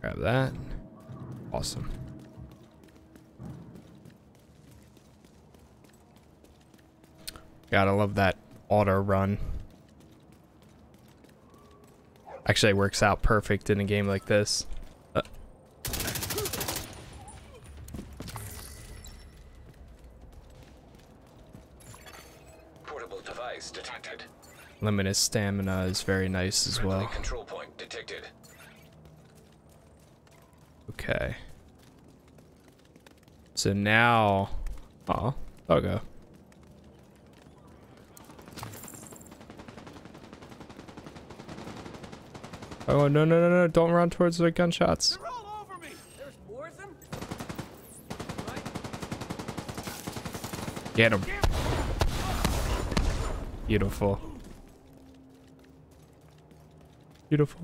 Grab that. Awesome. Gotta love that auto run. Actually, it works out perfect in a game like this. Portable device detected. Limited stamina is very nice as well. Control point detected. Okay. So now, oh, I'll go. Oh, no, no, no, no, don't run towards the gunshots. They're all over me. There's more of them? Right. Get him. Beautiful. Beautiful.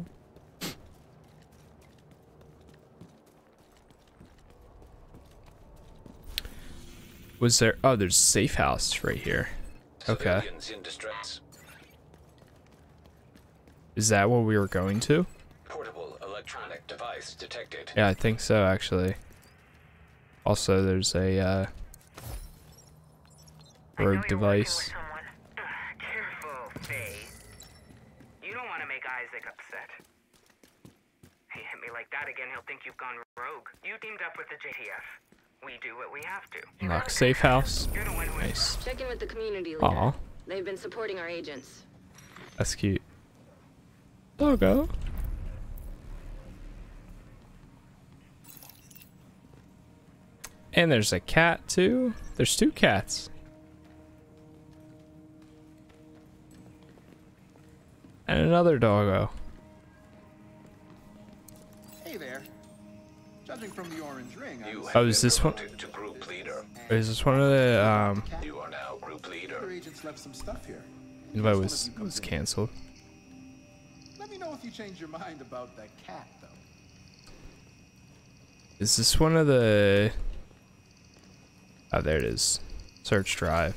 Was there, oh, there's a safe house right here. Okay. Is that what we were going to? Portable electronic device detected. Yeah, I think so, actually. Also, there's a rogue device. Careful, Faye. You don't want to make Isaac upset. He hit me like that again, he'll think you've gone rogue. You teamed up with the JTF. We do what we have to. Lock safe house. Nice. Check in with the community leader. Aww. They've been supporting our agents. That's cute. Logo. And there's a cat too. There's two cats. And another doggo. Hey there. Judging from the orange ring, oh, is this one? Or is this one of the you are now group leader. Your agents left some stuff here. Invite was canceled. Let me know if you change your mind about that cat, though. Is this one of the... Oh, there it is. Search drive.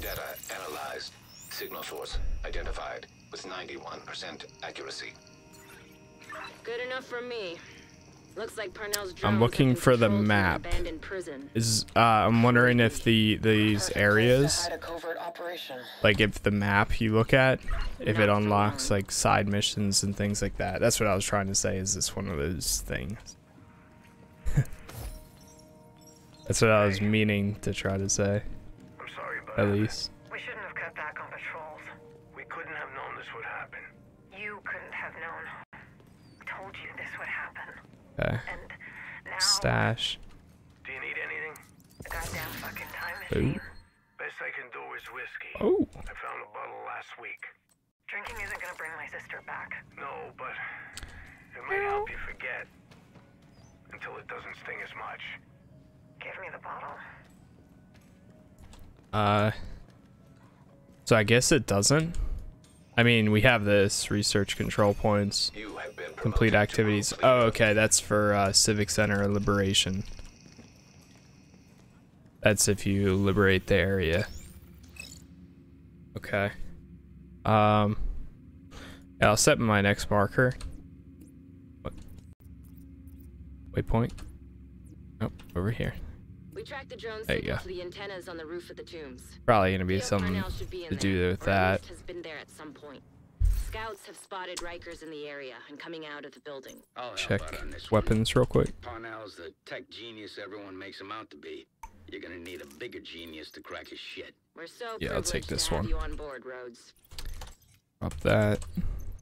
Data analyzed. Signal source identified with 91% accuracy. Good enough for me. Looks like Parnell's I'm looking for the map. Is I'm wondering if these areas, like if the map you look at, if it unlocks like side missions and things like that. That's what I was trying to say. Is this one of those things? That's what I was meaning to try to say. I'm sorry, but at least we shouldn't have cut back on patrols. We couldn't have known this would happen. You couldn't have known. I told you this would happen. Okay. Stash. Do you need anything? A goddamn fucking time machine. Best I can do is whiskey. Oh. I found a bottle last week. Drinking isn't gonna bring my sister back. No, but it might help you forget. Until it doesn't sting as much. Give me the bottle. So I guess it doesn't. I mean, we have this research control points, complete activities. Oh, okay, that's for Civic Center liberation. That's if you liberate the area. Okay. Yeah, I'll set my next marker. What? Waypoint. Nope, over here. We tracked the drone signal to the antennas on the roof of the tombs. Probably gonna be something to do with that. Has been there at some point. Scouts have spotted Rikers in the area and coming out of the building. Check weapons real quick. Parnell's the tech genius everyone makes him out to be. You're gonna need a bigger genius to crack his shit. We're so yeah, I'll take this one. On board, Drop that.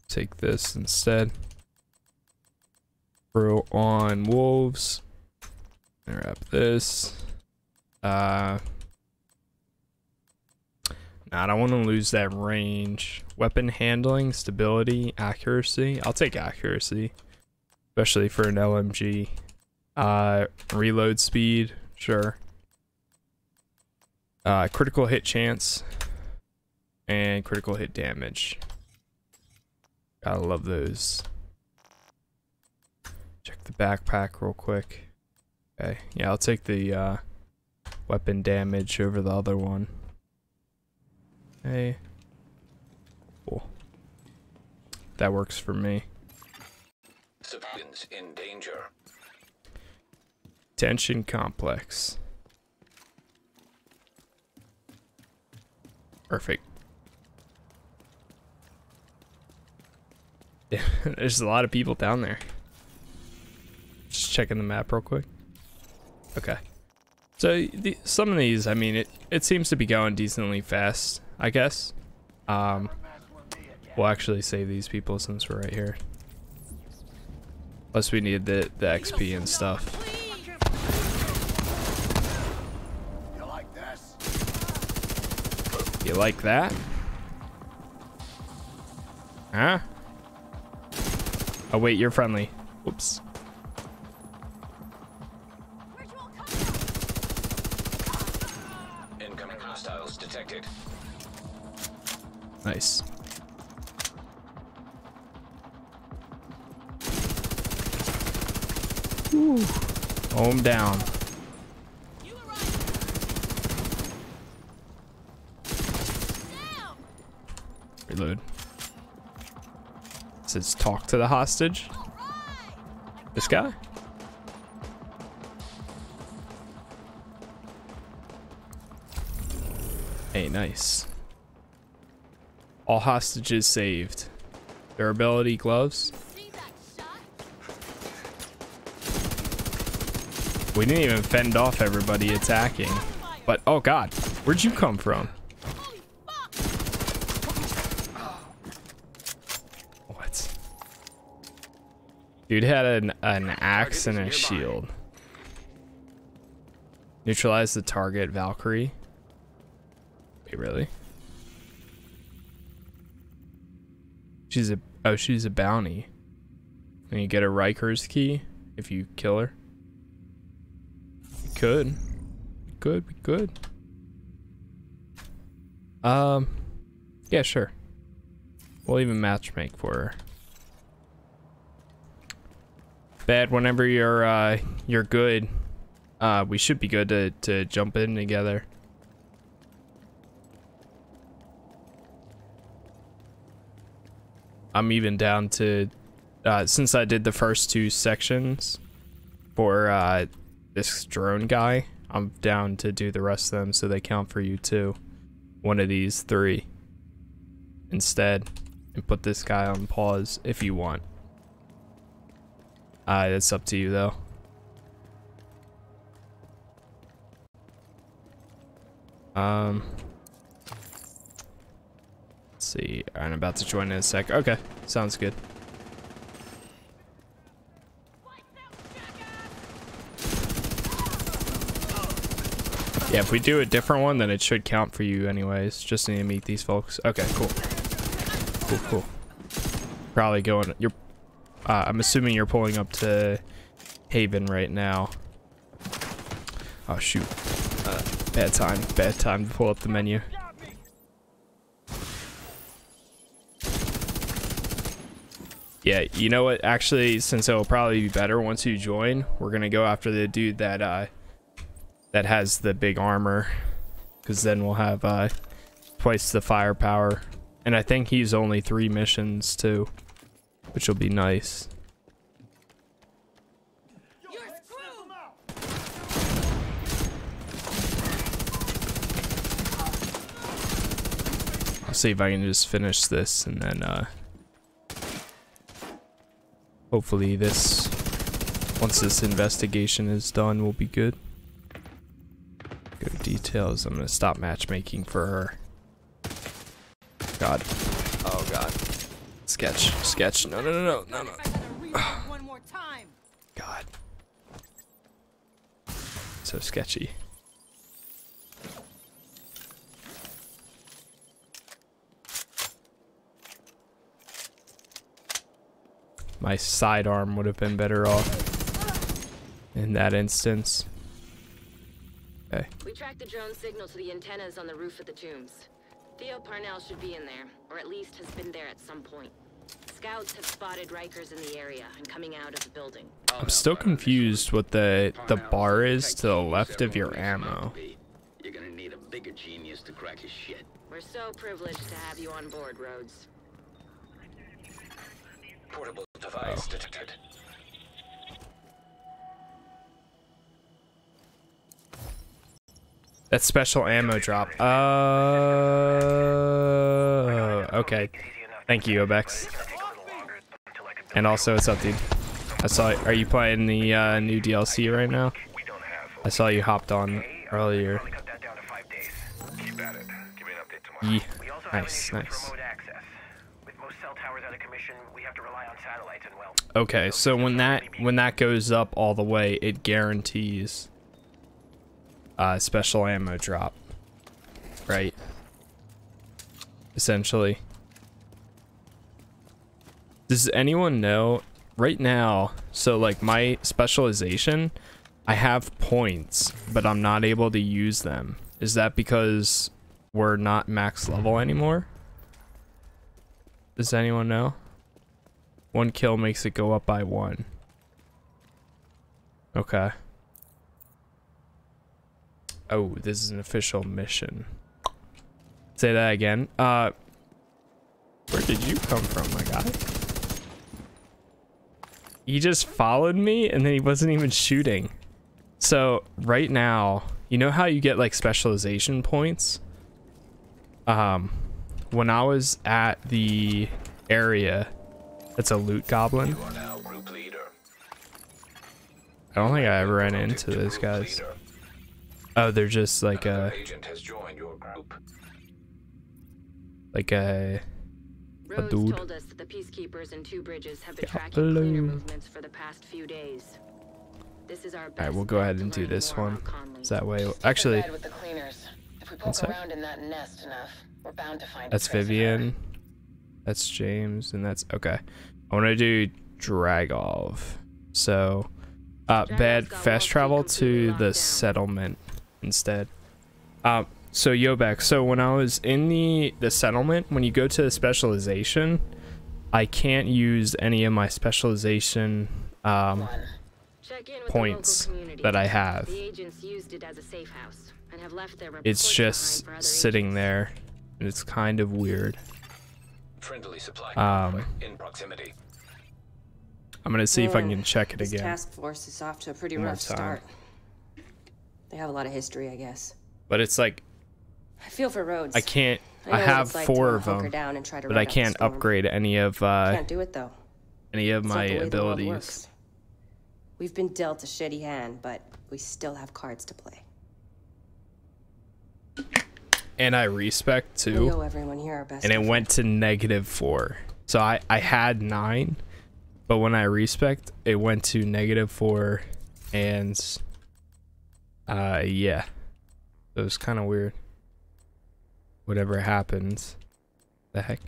Take this instead. Throw on wolves. Wrap this. I don't want to lose that range. Weapon handling, stability, accuracy. I'll take accuracy, especially for an LMG. Reload speed, sure. Critical hit chance and critical hit damage. Gotta love those. Check the backpack real quick. Okay, yeah, I'll take the weapon damage over the other one. Hey, cool. That works for me. civilians in danger. Detention complex. Perfect. Yeah, there's a lot of people down there. Just checking the map real quick. Okay. So some of these, I mean, it seems to be going decently fast, I guess. We'll actually save these people since we're right here. Plus we need the XP and stuff. You like this? You like that? Huh? Oh wait, you're friendly. Oops. Incoming hostiles detected. Nice. Ooh. Home down. Reload. It says talk to the hostage. This guy? Hey, nice. All hostages saved. Durability gloves. We didn't even fend off everybody attacking, but oh god, where'd you come from? What? Dude had an axe and a shield. Neutralize the target, Valkyrie. Wait, really? She's a bounty. And you get a Rikers key if you kill her. We could. Yeah, sure. We'll even matchmake for her. Bad. Whenever you're good, we should be good to jump in together. I'm even down to since I did the first two sections for this drone guy, I'm down to do the rest of them so they count for you too. One of these three instead, and put this guy on pause if you want. That's up to you though. Let's see, I'm about to join in a sec. Okay, sounds good. Yeah, if we do a different one, then it should count for you anyways. Just need to meet these folks. Okay, cool. Cool. Probably going... You're... I'm assuming you're pulling up to Haven right now. Oh, shoot. Bad time. Bad time to pull up the menu. Yeah, you know what? Actually, since it'll probably be better once you join, we're going to go after the dude that... that has the big armor, because then we'll have twice the firepower, and I think he's only 3 missions too, which will be nice. You're screwed. I'll see if I can just finish this, and then hopefully this, once this investigation is done, will be good. Details. I'm gonna stop matchmaking for her. God. Oh god. Sketch. No. God. So sketchy. My sidearm would have been better off in that instance. Okay. We tracked the drone signal to the antennas on the roof of the tombs. Theo Parnell should be in there, or at least has been there at some point. Scouts have spotted Rikers in the area and coming out of the building. I'm still confused what the bar is to the left of your ammo. You're gonna need a bigger genius to crack his shit. We're so privileged to have you on board, Rhodes. Portable device detected. That's special ammo drop. Okay. Thank you, Obex. And also, what's up, dude? I saw. Are you playing the new DLC right now? I saw you hopped on earlier. Yeah. Nice, nice. Okay, so when that goes up all the way, it guarantees special ammo drop, right? Essentially. Does anyone know right now? So like my specialization, I have points, but I'm not able to use them. Is that because we're not max level anymore? Does anyone know? One kill makes it go up by one. Okay. Oh, this is an official mission. Say that again. Where did you come from, my guy? He just followed me and then he wasn't even shooting. So right now, you know how you get like specialization points? When I was at the area, that's a loot goblin. You are now group leader. I don't think I ever ran into those guys. Leader. Oh, they're just like another agent has joined your group. Like a dude. Rose told us that the peacekeepers and two bridges have been tracking cleaner movements for the past few days. This is our best. All right, we'll go ahead and do this one. Is that way? Actually, with the cleaners. If we poke around in that nest enough, we're bound to find. That's Vivian. That's James, and that's okay. I want to do Dragov. So, bad fast travel to the settlement instead. So Yobek, so when I was in the settlement, when you go to the specialization, I can't use any of my specialization points that I have. The agents used it as a safe house and have left their reports. It's just sitting there, and it's kind of weird. Friendly supply in proximity. I'm gonna see if I can check it again. This task force is off to a pretty rough start. They have a lot of history, I guess. But it's like I feel for Rhodes. I can't. I have four of them, but I can't upgrade any of. Can't do it though. Any of my abilities. We've been dealt a shitty hand, but we still have cards to play. And I respect too, and it went to -4. So I had 9, but when I respect, it went to -4, and yeah, it was kind of weird. Whatever happens, the heck,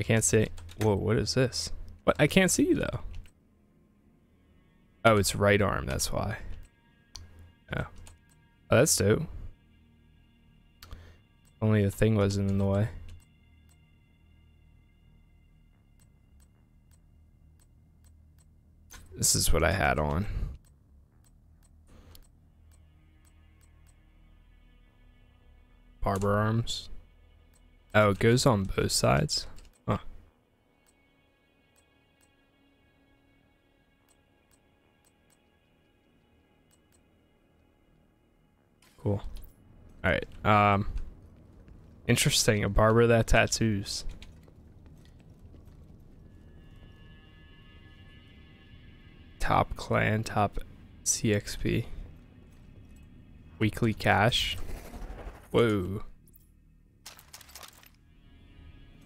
I can't see. Whoa, what is this? What I can't see though. Oh, it's right arm. That's why. Oh, oh that's dope. Only the thing wasn't in the way. This is what I had on. Barber arms. Oh, it goes on both sides. Huh. Cool. All right. Interesting, a barber that tattoos. Top clan, top CXP. Weekly cash. Whoa.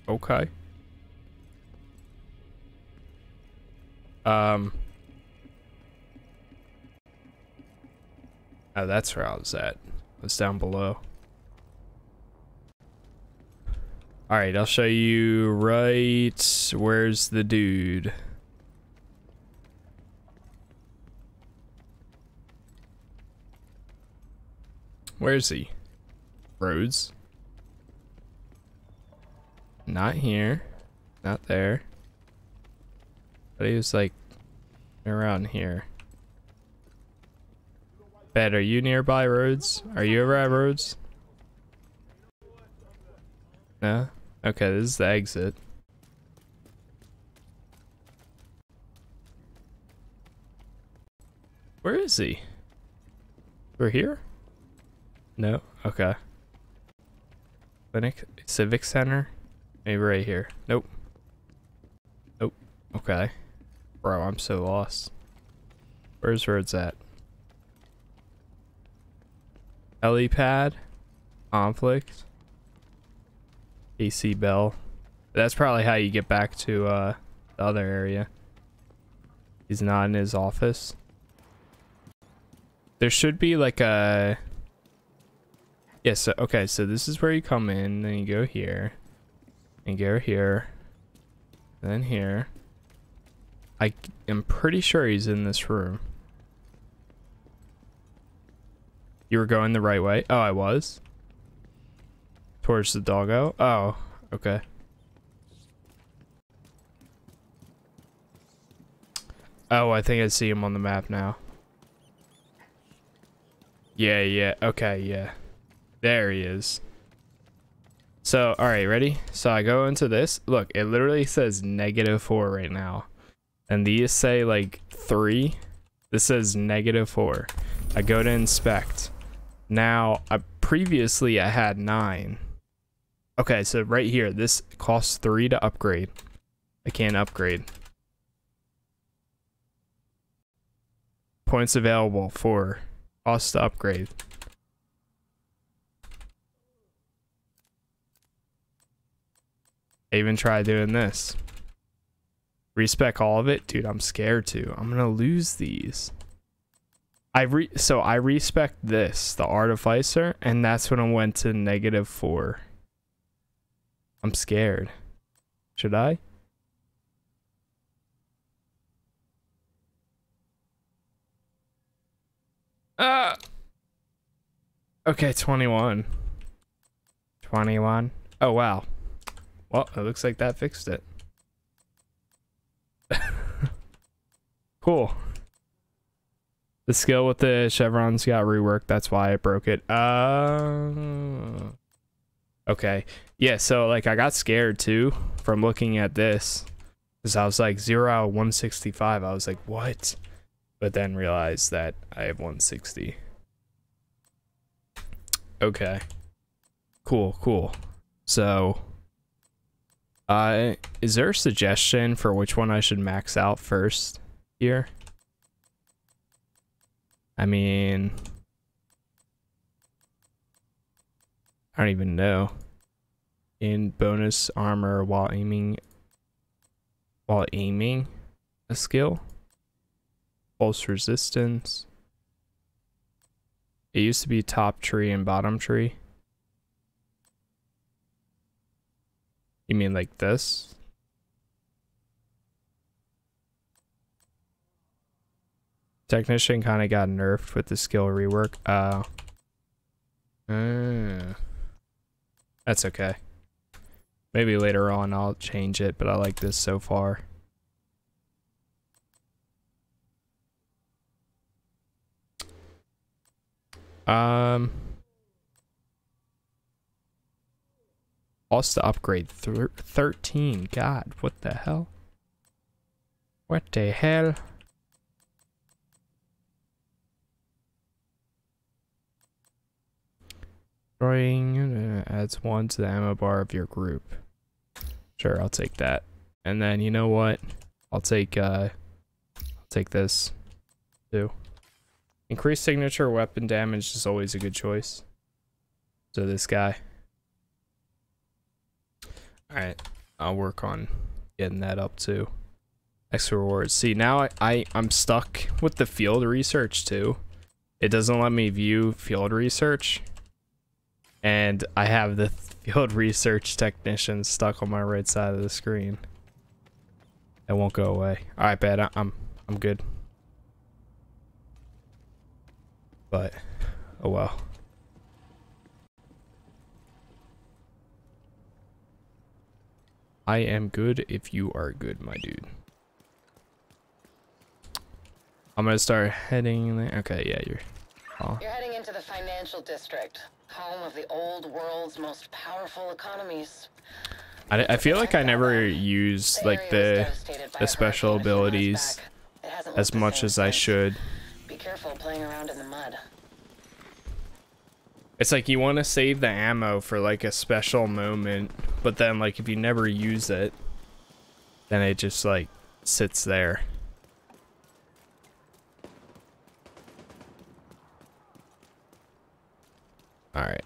Okay. Oh, that's where I was at. It's down below. All right, I'll show you right. Where's the dude? Where's he? Rhodes. Not here. Not there. But he was like around here. Bet, are you nearby, Rhodes? Are you over at Rhodes? No? Okay, this is the exit. Where is he? We're here? No? Okay. Clinic, Civic Center, maybe right here. Nope. Nope. Okay. Bro, I'm so lost. Where's roads at? Helipad, Conflict, AC Bell. That's probably how you get back to the other area. He's not in his office. There should be like a... Yes, yeah, so, okay, so this is where you come in, then you go here, and go here, and then here. I am pretty sure he's in this room. You were going the right way? Oh, I was? Towards the doggo? Oh, okay. Oh, I think I see him on the map now. Yeah, yeah, okay, yeah. There he is. So, alright, ready? So I go into this. Look, it literally says -4 right now. And these say, like, 3. This says -4. I go to inspect. Now, previously I had 9. Okay, so right here, this costs 3 to upgrade. I can't upgrade. Points available, 4. Cost to upgrade. I even try doing this. Respec all of it? Dude, I'm scared to. I'm gonna lose these. So I respec this, the Artificer, and that's when I went to -4. I'm scared. Should I? Okay, 21. 21. Oh, wow. Well, it looks like that fixed it. Cool. The skill with the chevrons got reworked. That's why I broke it. Okay. Yeah, so, like, I got scared, too, from looking at this. Because I was like, 0 out of 165. I was like, what? But then realized that I have 160. Okay. Cool, cool. So... is there a suggestion for which one I should max out first here? I mean, I don't even know. In bonus armor while aiming a skill, pulse resistance. It used to be top tree and bottom tree. You mean like this? Technician kind of got nerfed with the skill rework. That's okay. Maybe later on I'll change it, but I like this so far. Cost to upgrade 13. God, what the hell? What the hell? Drawing adds 1 to the ammo bar of your group. Sure, I'll take that. And then you know what? I'll take this too. Increased signature weapon damage is always a good choice. So this guy. Alright, I'll work on getting that up too. Extra rewards. See, now I'm stuck with the field research too. It doesn't let me view field research. And I have the field research technician stuck on my right side of the screen. It won't go away. Alright, bad. I'm good. But, oh well. I am good if you are good, my dude. I'm gonna start heading there. Okay, yeah, you're... Oh. You're heading into the financial district, home of the old world's most powerful economies. I feel like I never used, like, the special abilities as much as I should. Be careful playing around in the mud. It's like you want to save the ammo for like a special moment, but then like if you never use it, then it just like sits there. All right.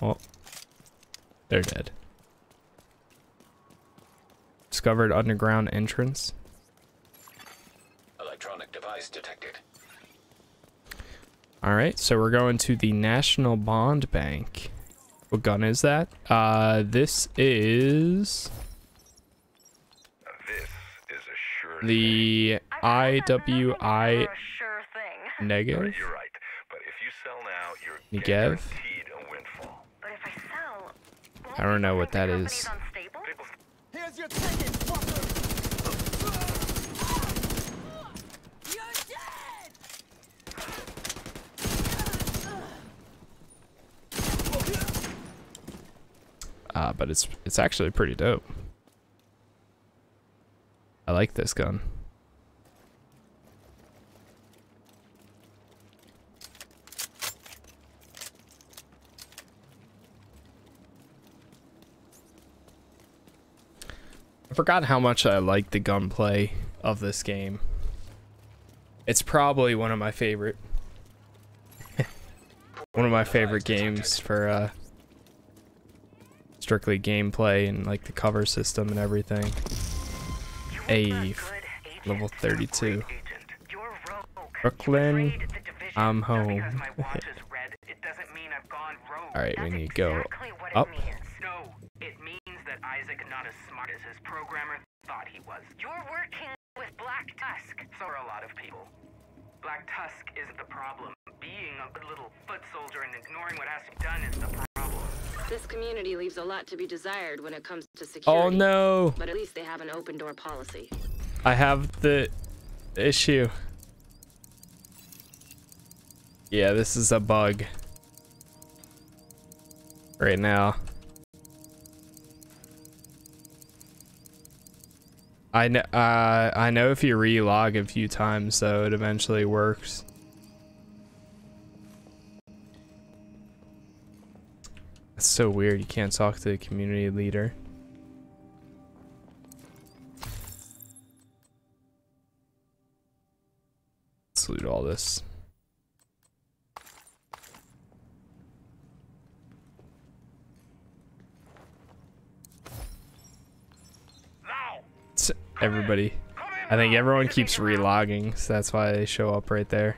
Well, they're dead. Discovered underground entrance. Electronic device detected. All right, so we're going to the National Bond Bank. What gun is that? This is... the IWI negative. You're right, but if you sell now, you're guaranteed a windfall. But if I sell, I don't know what that is. Here's your ticket, fucker. You're dead. But it's actually pretty dope. I like this gun. I forgot how much I like the gunplay of this game. It's probably one of my favorite games for strictly gameplay and like the cover system and everything. A level 32. Brooklyn, I'm home. All right, we need to go up. No, it means that Isaac not as smart as his programmer thought he was. You're working with Black Tusk. So are a lot of people. Black Tusk isn't the problem. Being a good little foot soldier and ignoring what has to be done is the problem. This community leaves a lot to be desired when it comes to security. Oh no! But at least they have an open door policy. I have the issue. Yeah, this is a bug. Right now. I know if you relog a few times though, it eventually works. That's so weird, you can't talk to the community leader. Let's loot all this. It's everybody. I think everyone keeps relogging, so that's why they show up right there.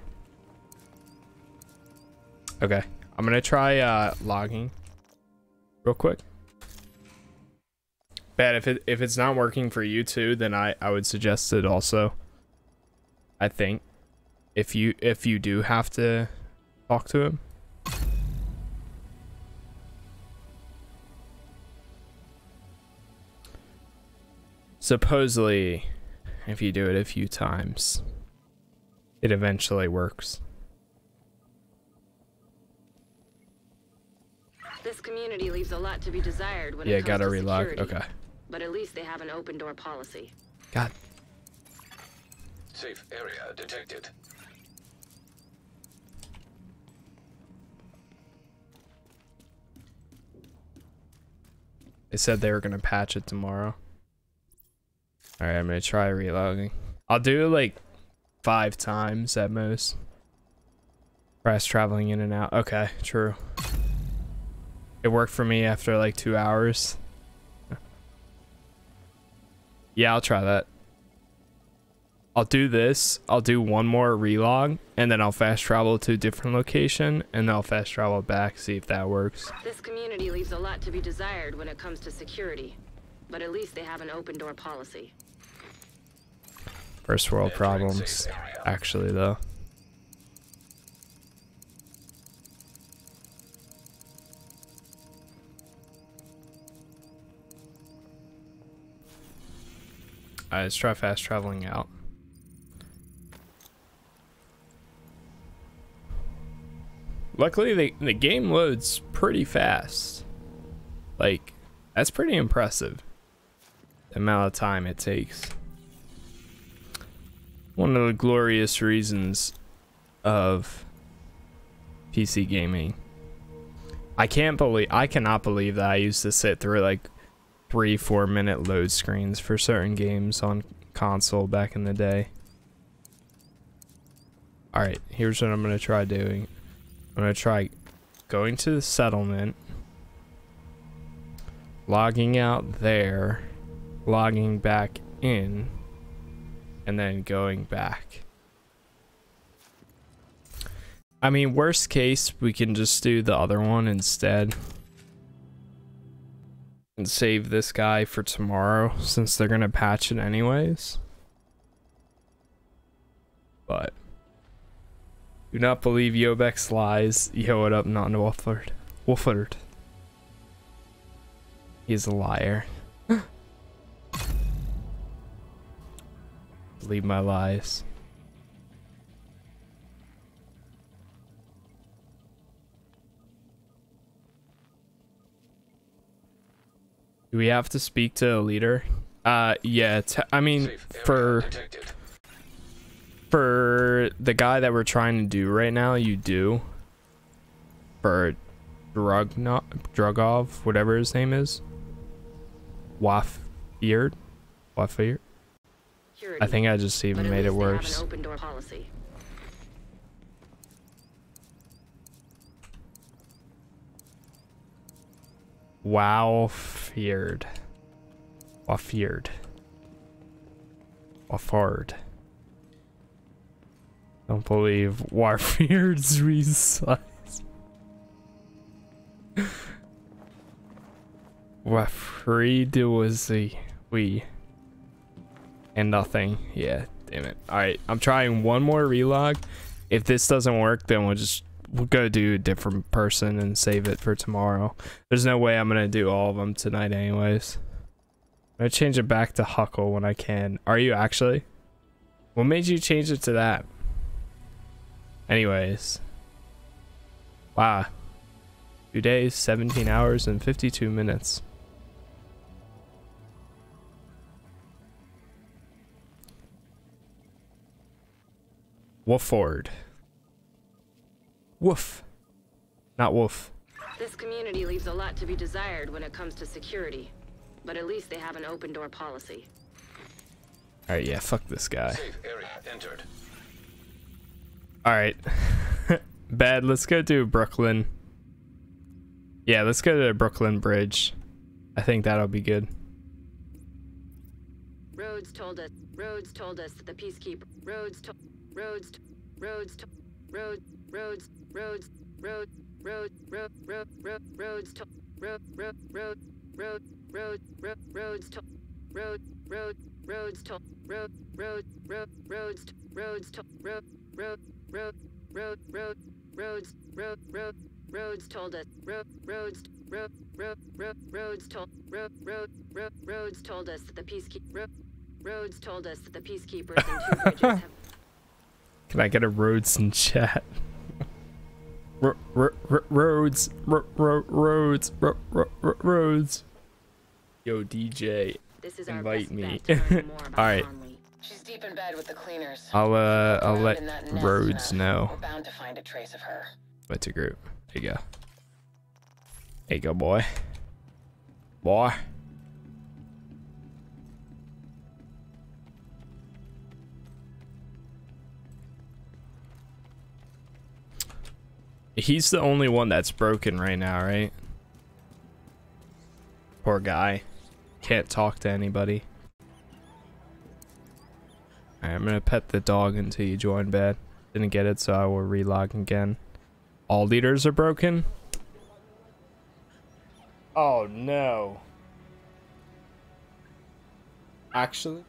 Okay, I'm gonna try logging real quick. But if it's not working for you too, then I would suggest it also. I think if you do have to talk to him. Supposedly, if you do it a few times, it eventually works. This community leaves a lot to be desired when it comes to security. Yeah, gotta relog. Okay. But at least they have an open door policy. God. Safe area detected. They said they were gonna patch it tomorrow. All right, I'm gonna try relogging. I'll do like 5 times at most. Press traveling in and out. Okay, true. It worked for me after like 2 hours. Yeah, I'll try that. I'll do this. I'll do one more relog, and then I'll fast travel to a different location, and then I'll fast travel back, see if that works. This community leaves a lot to be desired when it comes to security, but at least they have an open door policy. First world problems, actually, though. Alright, let's try fast traveling out. Luckily, the game loads pretty fast. Like, that's pretty impressive. The amount of time it takes. one of the glorious reasons of PC gaming. I cannot believe that I used to sit through like 3-4 minute load screens for certain games on console back in the day. Alright, here's what I'm gonna try doing. I'm gonna try going to the settlement, logging out there, logging back in, and then going back. I mean, worst case, we can just do the other one instead and save this guy for tomorrow, since they're gonna patch it anyways. But do not believe Yobex lies. Yo it up, not Wolford. Wolford. He's a liar. Believe my lies. Do we have to speak to a leader? Yeah, I mean, for the guy that we're trying to do right now, you do. For Drugov, whatever his name is. Wafeard? Wafeard? I think I just even made it worse. Wafeard. Wafeard. Wafard. Don't believe Warfeard's resize. Wafreed was the we. And nothing. Yeah, damn it. Alright, I'm trying one more relog. If this doesn't work, then we'll go do a different person and save it for tomorrow. There's no way I'm gonna do all of them tonight anyways. I'm gonna change it back to Huckle when I can. Are you actually? What made you change it to that? Anyways. Wow. 2 days, 17 hours, and 52 minutes. Wolford. Woof. Not wolf. This community leaves a lot to be desired when it comes to security, but at least they have an open door policy. Alright, yeah, fuck this guy. Safe area entered. Alright. Bad, let's go to Brooklyn. Yeah, let's go to the Brooklyn Bridge. I think that'll be good. Rhodes told us that the peacekeeper Rhodes told us that the peacekeepers and 2 bridges have. Can I get a Rhodes in chat? Rhodes. Yo, DJ, invite me. All right. She's deep in bed with the cleaners. I'll let Rhodes know. We're bound to find a trace of her. What's a group? There you go. There you go, boy. Boy. He's the only one that's broken right now, right? Poor guy. Can't talk to anybody. Alright, I'm gonna pet the dog until you join bed. Didn't get it, so I will relog again. All leaders are broken? Oh no. Actually?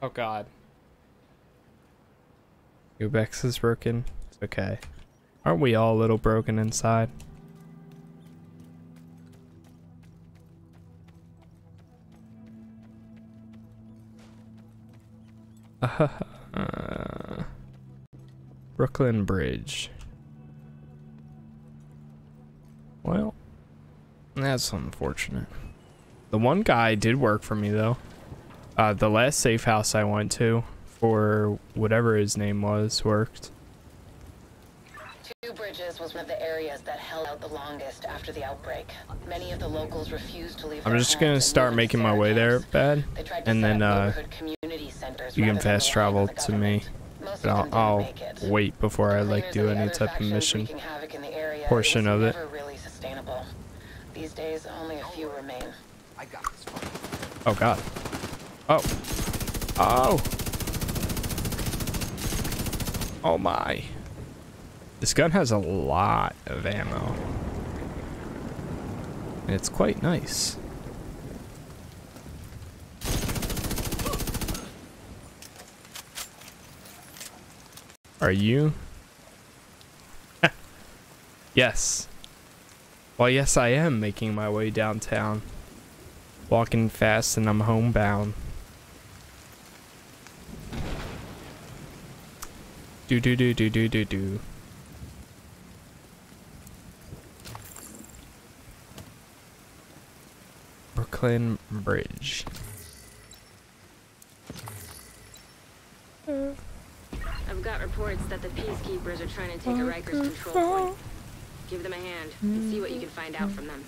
Oh god. Ubex is broken. It's okay. Aren't we all a little broken inside? Brooklyn Bridge. Well, that's unfortunate. The one guy did work for me though. The last safe house I went to, for whatever his name was, worked. Two Bridges was one of the areas that held out the longest after the outbreak. Many of the locals refused to leave. I'm just gonna start making my way there, Bad, and then you can fast travel to me. But I'll wait before I like do any type of mission portion of it. These days, only a few remain. I got this one. Oh God. Oh. Oh. Oh my. This gun has a lot of ammo. And it's quite nice. Are you? Yes. Well, yes, I am making my way downtown. Walking fast and I'm homebound. Do-do-do-do-do-do-do. Brooklyn Bridge. I've got reports that the peacekeepers are trying to take a Rikers control point. Give them a hand and see what you can find out from them.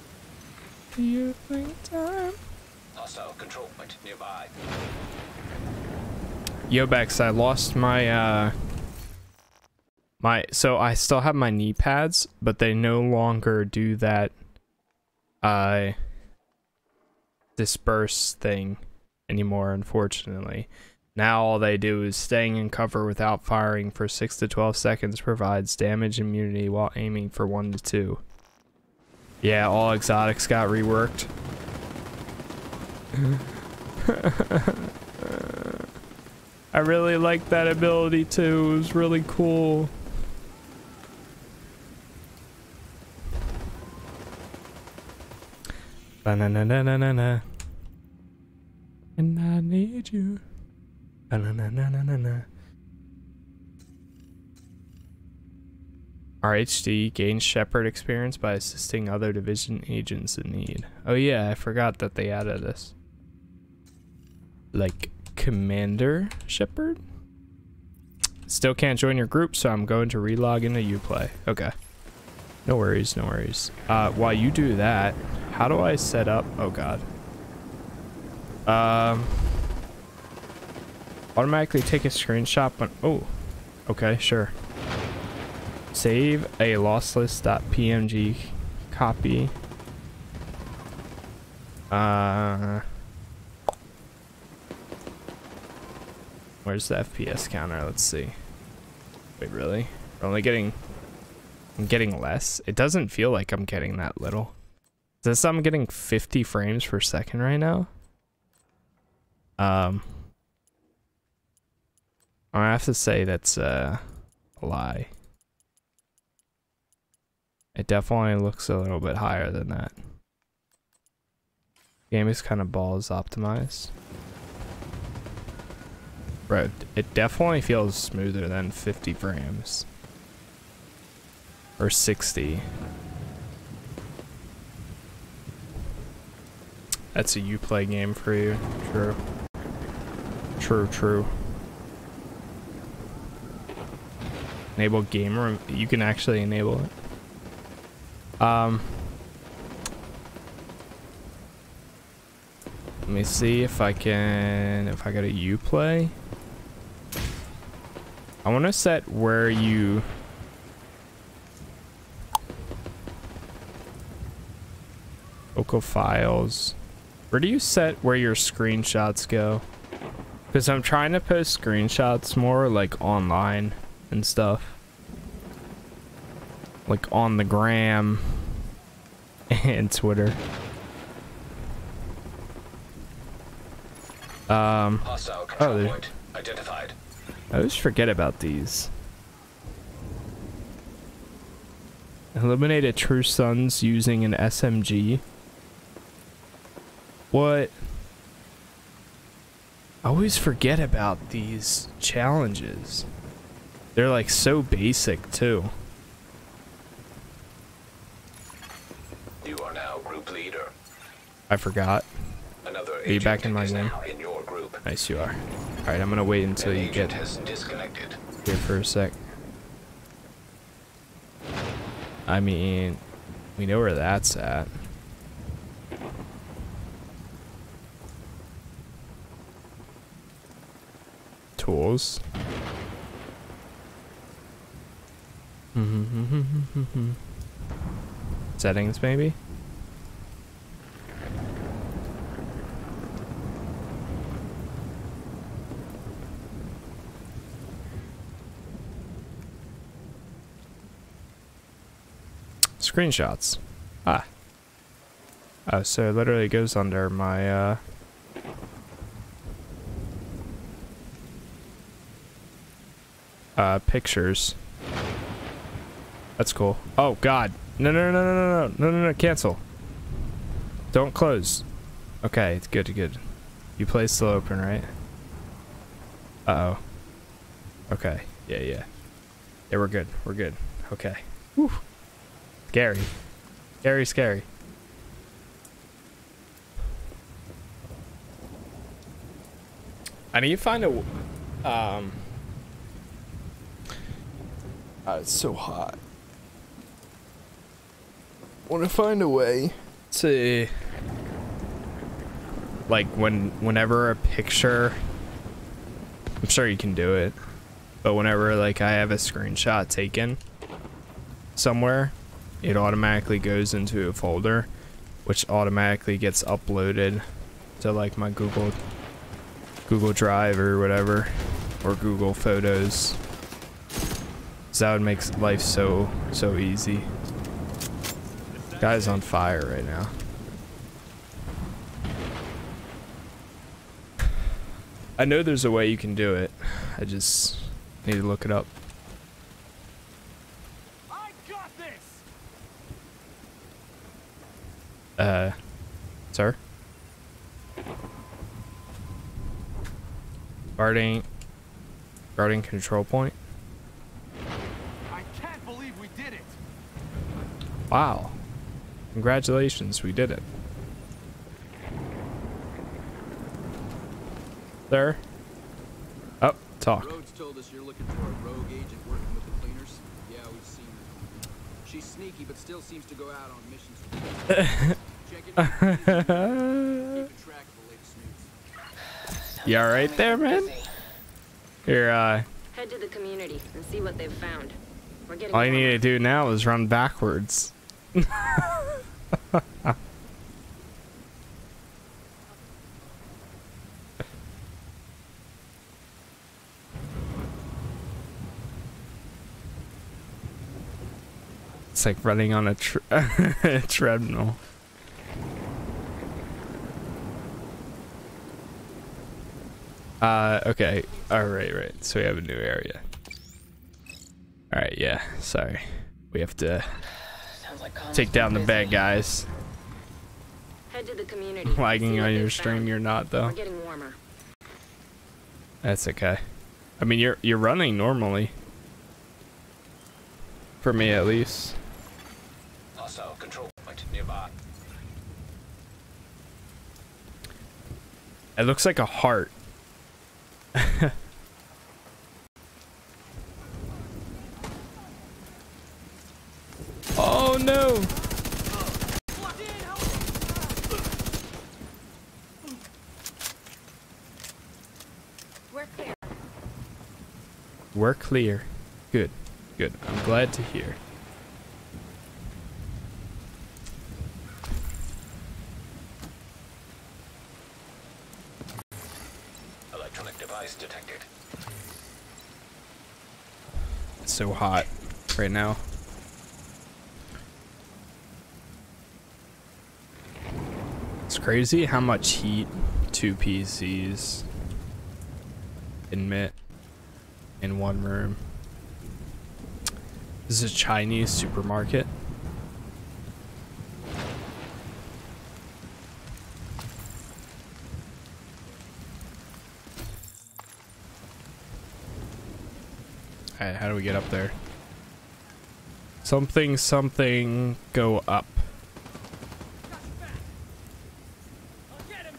Hostile control point nearby. Yo, Bex, I lost my so I still have my knee pads, but they no longer do that disperse thing anymore, unfortunately. Now all they do is staying in cover without firing for 6 to 12 seconds provides damage immunity while aiming for 1 to 2. Yeah, all exotics got reworked. I really like that ability too, it was really cool. Ba-na-na-na-na-na-na. And I need you. RHD gains Shepherd experience by assisting other division agents in need. Oh yeah, I forgot that they added this. Like Commander Shepherd? Still can't join your group, so I'm going to relog into Uplay. Okay. No worries, no worries. While you do that, how do I set up? Oh God. Automatically take a screenshot, but oh, okay, sure. Save a lossless.pmg copy. Where's the FPS counter? Let's see. Wait, really? We're only getting. I'm getting less. It doesn't feel like I'm getting that little. Is this I'm getting 50 frames per second right now? I have to say that's a lie. It definitely looks a little bit higher than that. Game is kind of balls optimized. Bro, it definitely feels smoother than 50 frames. Or 60. That's a Uplay game for you. True. True, true. Enable game room. You can actually enable it. Let me see if I can. If I go to Uplay, I want to set where you. Local files. Where do you set where your screenshots go? Because I'm trying to post screenshots more like online. And stuff like on the gram and Twitter. Hostile control point identified. I always forget about these. Eliminate a True Sons using an SMG. What? I always forget about these challenges. They're like so basic too. You are now group leader. I forgot. Are you back in my room? Nice, you are. Alright, I'm gonna wait until you get here for a sec. I mean, we know where that's at. Tools. Settings, maybe? Screenshots. Ah. Oh, so it literally goes under my, pictures. That's cool. Oh, God. No, no, no, no, no, no, no, no, cancel. Don't close. Okay, it's good, good. You play still open, right? Uh-oh. Okay. Yeah, yeah. Yeah, we're good. We're good. Okay. Whew. Scary. Scary, scary. I need to find a... it's so hot. I want to find a way to... Like, whenever a picture... I'm sure you can do it. But whenever, like, I have a screenshot taken somewhere... It automatically goes into a folder, which automatically gets uploaded to like my Google Drive or whatever, or Google Photos. So that would make life so easy. Guy's on fire right now. I know there's a way you can do it. I just need to look it up. Sir? Guarding control point. I can't believe we did it. Wow. Congratulations, we did it. Sir? Oh, talk. Rhodes told us you're looking for a rogue agent working with the Cleaners. Yeah, we've seen her. She's sneaky, but still seems to go out on missions. You all right there, man? Here, head to the community and see what they've found. We're getting all you need to do now is run backwards. It's like running on a treadmill. Okay. Alright, right. So we have a new area. Alright, yeah. Sorry. We have to take down the bad guys. Head to the community. Lagging on your stream, you're not though. We're getting warmer. That's okay. I mean you're running normally. For me at least. Hostile control point nearby. It looks like a heart. Oh no! We're clear. We're clear. Good. Good. I'm glad to hear. So hot right now. It's crazy how much heat two PCs emit in one room. This is a Chinese supermarket. How do we get up there? Something, go up. I'll get him.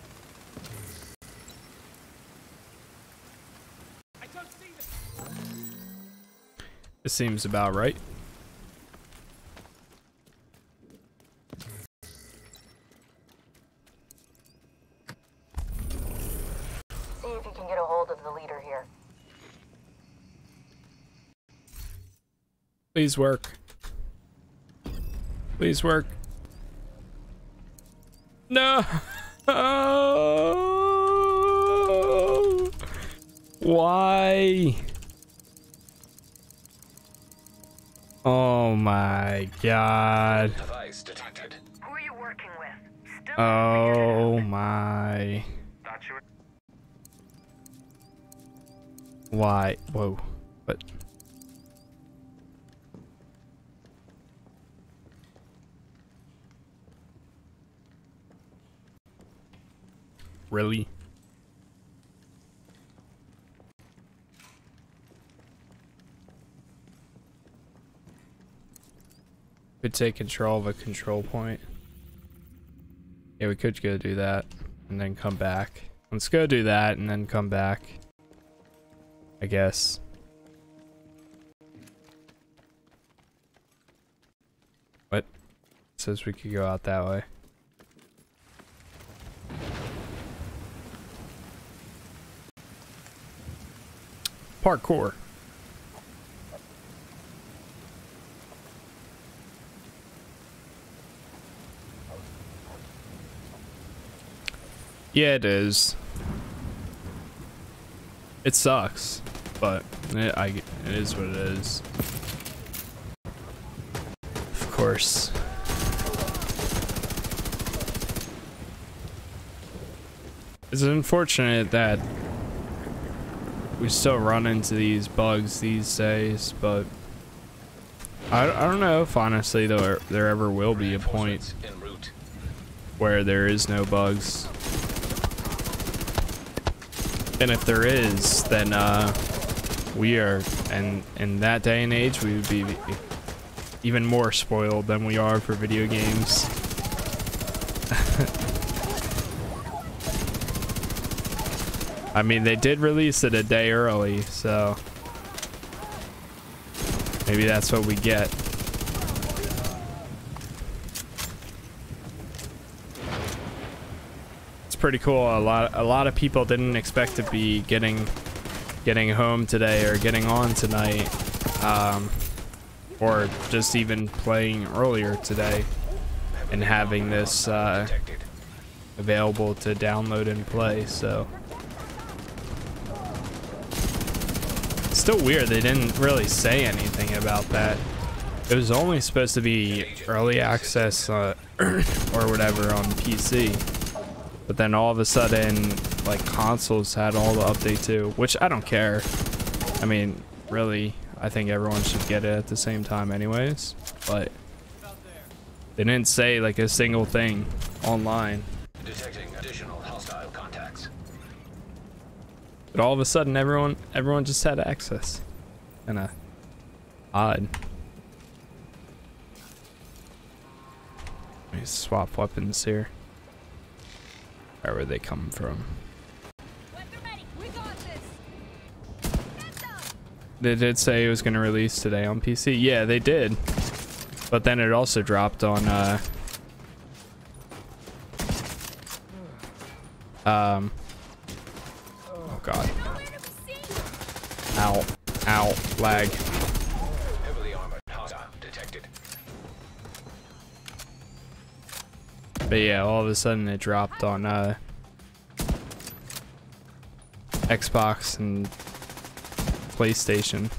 seems about right. See if you can get a hold of the leader here. Please work. Please work. No. Why? Oh my god. Device detected. Who are you working with? Still oh my. Not sure. Why? Whoa. But really? Could take control of a control point. Yeah, we could go do that and then come back. Let's go do that and then come back, I guess. What? It says we could go out that way. Parkour. Yeah, it is. It sucks, but it is what it is. Of course. It's unfortunate that we still run into these bugs these days, but I don't know if honestly there ever will be a point where there is no bugs. And if there is, then we are, and in that day and age, we would be even more spoiled than we are for video games. I mean, they did release it a day early, so maybe that's what we get. Pretty cool. A lot of people didn't expect to be getting home today or getting on tonight, or just even playing earlier today and having this available to download and play. So it's still weird they didn't really say anything about that. It was only supposed to be early access or whatever on PC. But then all of a sudden, like, consoles had all the update too, which I don't care. I mean, really, I think everyone should get it at the same time anyways, but they didn't say like a single thing online. Detecting additional hostile contacts. But all of a sudden everyone just had access. Kinda odd. Let me swap weapons here. Where would they come from? They did say it was going to release today on PC. Yeah, they did. But then it also dropped on oh god. Ow. Ow. Lag. But yeah, all of a sudden it dropped on Xbox and PlayStation,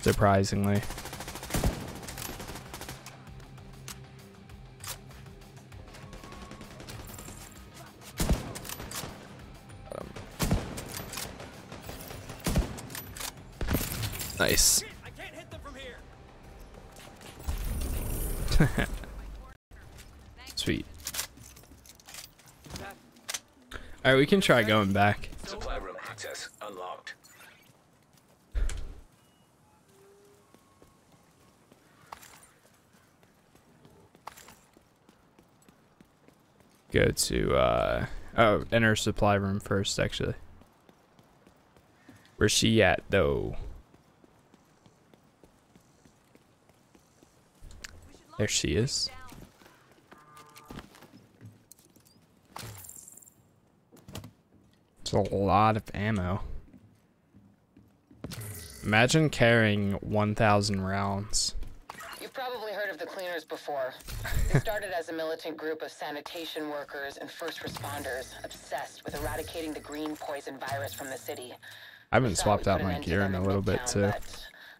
surprisingly. Nice. Sweet. Alright, we can try going back. Supply room access unlocked. Go to oh, enter supply room first actually. Where's she at though? There she is. It's a lot of ammo. Imagine carrying 1,000 rounds. You've probably heard of the Cleaners before. It started as a militant group of sanitation workers and first responders obsessed with eradicating the Green Poison virus from the city. I haven't swapped out my gear in a little bit too.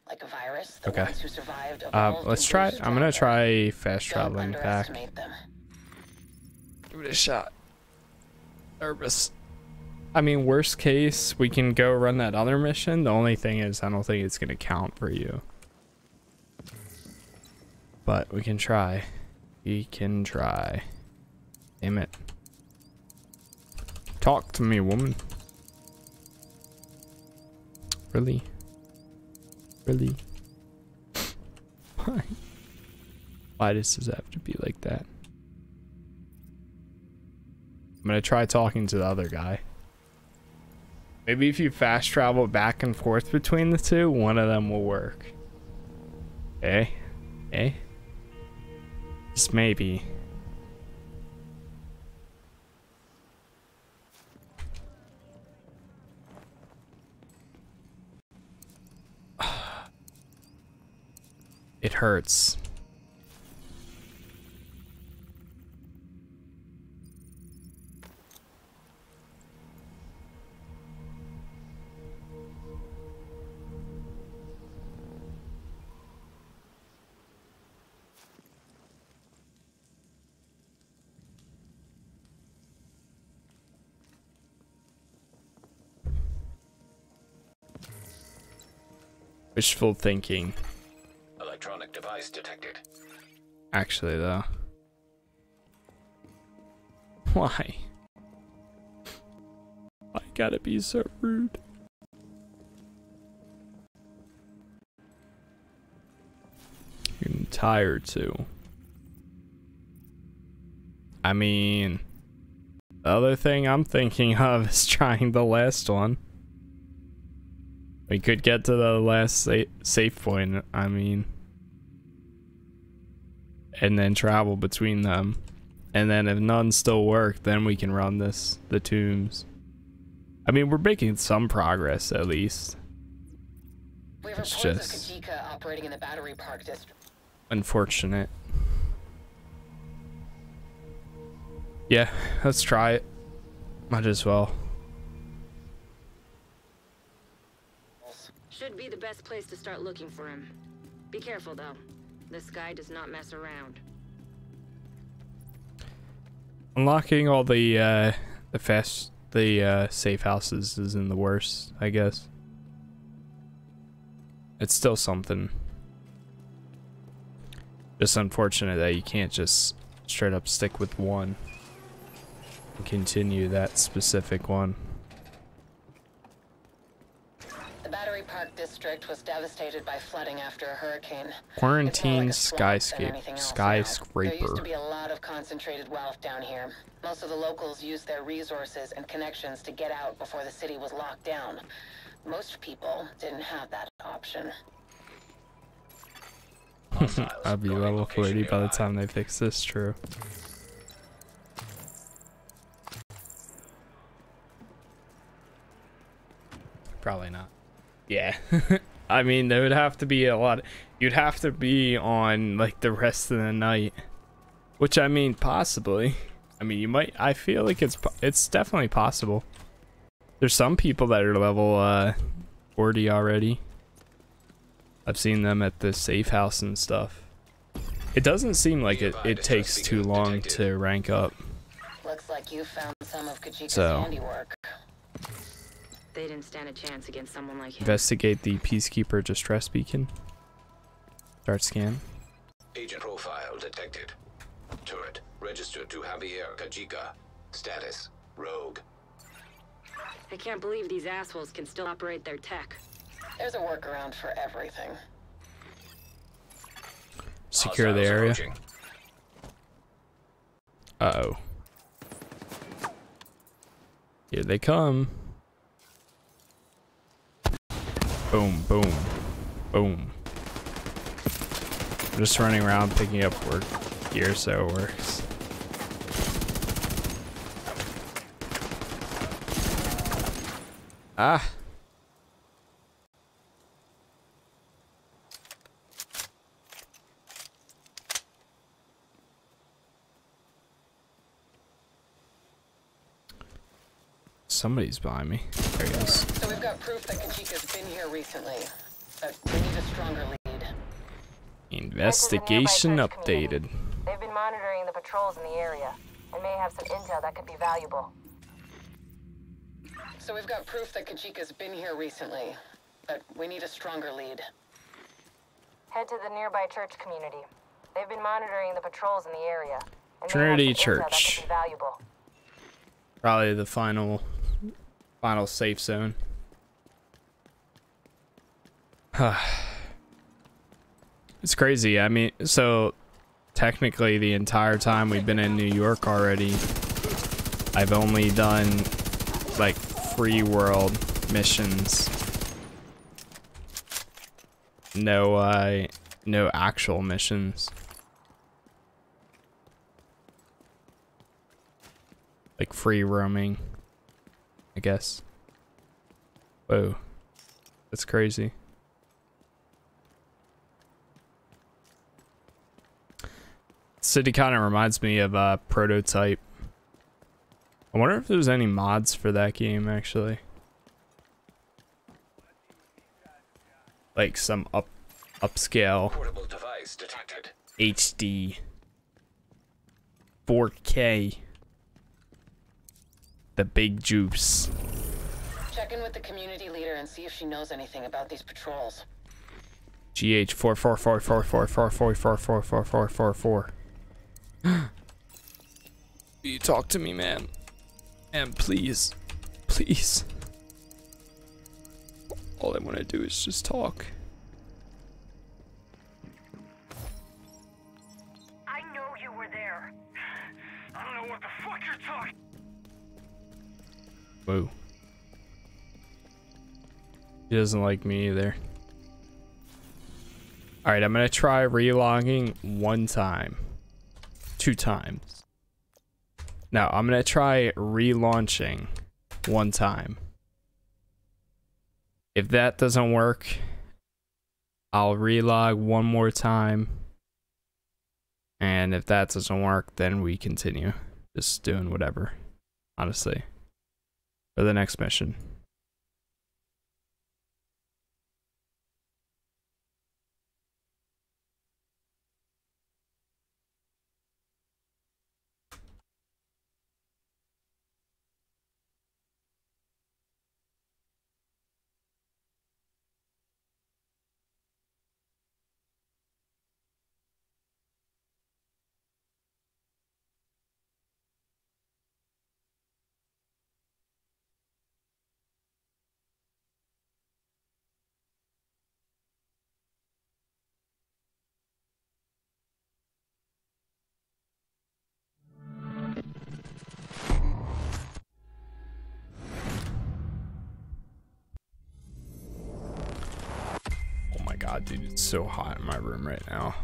Like a virus, the okay. Ones who survived let's try. I'm gonna try fast traveling back. Give it a shot. Nervous. I mean, worst case, we can go run that other mission. The only thing is, I don't think it's gonna count for you. But we can try. We can try. Damn it. Talk to me, woman. Really? Really? Why? Why does this have to be like that? I'm gonna try talking to the other guy. Maybe if you fast travel back and forth between the two, one of them will work. Eh? Eh? Just maybe. It hurts. Wishful thinking. Electronic device detected. Actually, though. Why? I gotta be so rude. I'm tired, too. I mean, the other thing I'm thinking of is trying the last one. We could get to the last safe point, I mean. And then travel between them. And then if none still work, then we can run this, the tombs. I mean, we're making some progress, at least. We have reports of Kajika operating in the Battery Park District. Unfortunate. Yeah, let's try it. Might as well. Should be the best place to start looking for him. Be careful though. This guy does not mess around. Unlocking all the safe houses isn't the worst, I guess. It's still something. Just unfortunate that you can't just straight up stick with one and continue that specific one. Battery Park District was devastated by flooding after a hurricane. Quarantine skyscraper. There used to be a lot of concentrated wealth down here. Most of the locals used their resources and connections to get out before the city was locked down. Most people didn't have that option. I'll be level 40 by the time they fix this, true. Probably not. Yeah, I mean, there would have to be a lot. You'd have to be on like the rest of the night, which I mean, possibly. I mean, you might. I feel like it's definitely possible. There's some people that are level 40 already. I've seen them at the safe house and stuff. It doesn't seem like it takes too long to rank up. Looks like you found some of Kajika's handiwork. They didn't stand a chance against someone like him. Investigate the Peacekeeper distress beacon. Start scan. Agent profile detected. Turret registered to Javier Kajika. Status rogue. I can't believe these assholes can still operate their tech. There's a workaround for everything. Secure the area. Uh-oh. Here they come. Boom, boom, boom. I'm just running around picking up work gear so it works. Ah. Somebody's behind me. There he is. So we've got proof that Kajika's been here recently. But we need a stronger lead. Investigation updated. They've been monitoring the patrols in the area and may have some intel that could be valuable. So we've got proof that Kajika's been here recently. But we need a stronger lead. Head to the nearby church community. They've been monitoring the patrols in the area. And Trinity Church. Could be valuable. Probably the final safe zone. It's crazy. I mean, so technically the entire time we've been in New York already, I've only done like free world missions. No actual missions. Like free roaming, I guess. Whoa, that's crazy. City kind of reminds me of Prototype. I wonder if there's any mods for that game, actually. Like some upscale, HD, 4K. The big juice. Check in with the community leader and see if she knows anything about these patrols. GH 44444444444. You talk to me, man. And please, please. All I want to do is just talk. I know you were there. I don't know what the fuck you're talking. Whoa. He doesn't like me either. Alright, I'm gonna try relogging one time. Two times. No, I'm gonna try relaunching one time. If that doesn't work, I'll relog one more time. And if that doesn't work, then we continue. Just doing whatever, honestly. For the next mission. God, dude, it's so hot in my room right now.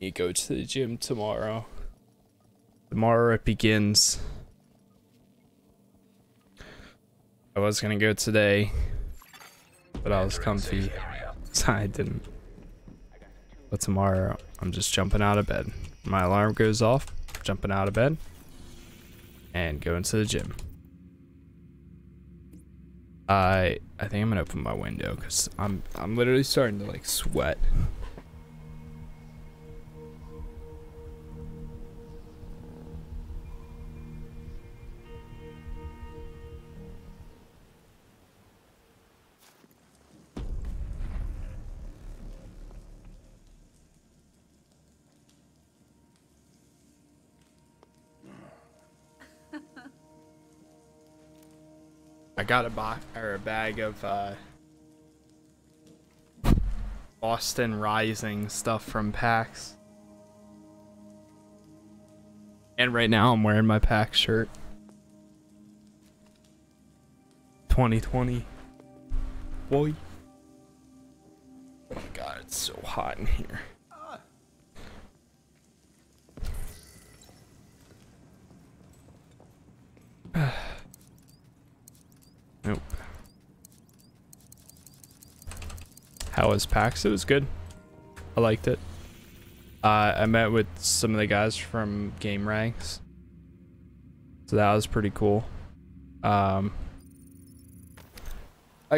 You go to the gym tomorrow. Tomorrow it begins. I was gonna go today, but I was comfy, so I didn't. But tomorrow, I'm just jumping out of bed. My alarm goes off, jumping out of bed, and going to the gym. I think I'm gonna open my window because I'm literally starting to like sweat. I got a box or a bag of Boston Rising stuff from PAX, and right now I'm wearing my PAX shirt. 2020, boy. Oh my God, it's so hot in here. Nope. How was PAX? It was good. I liked it. I met with some of the guys from Game Ranks, so that was pretty cool. I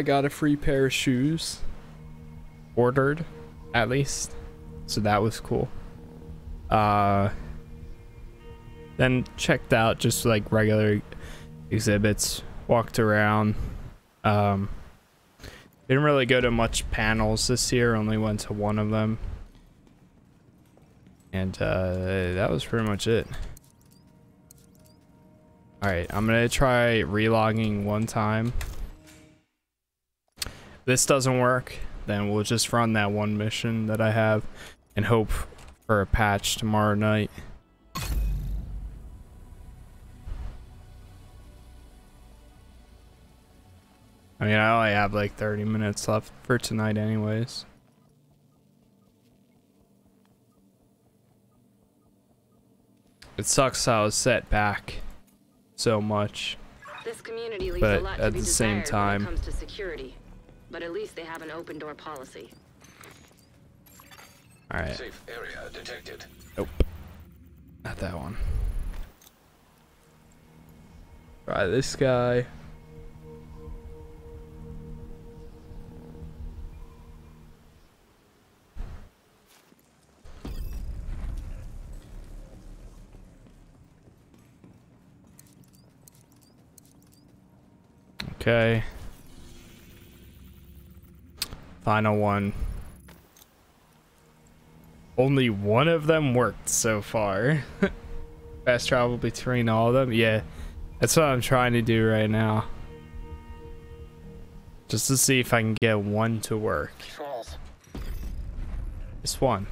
got a free pair of shoes, ordered at least, so that was cool. Then checked out just like regular exhibits. Walked around. Didn't really go to much panels this year, only went to one of them, and that was pretty much it. Alright, I'm gonna try relogging one time. If this doesn't work, then we'll just run that one mission that I have and hope for a patch tomorrow night. I mean, I only have like 30 minutes left for tonight anyways. It sucks how I was set back so much, this community leaves but a lot at to be the same time. When it comes to security, but at least they have an open door policy. All right. Safe area detected. Nope. Not that one. All right, this guy. Okay. Final one. Only one of them worked so far. Fast travel between all of them. Yeah, that's what I'm trying to do right now. Just to see if I can get one to work. This one.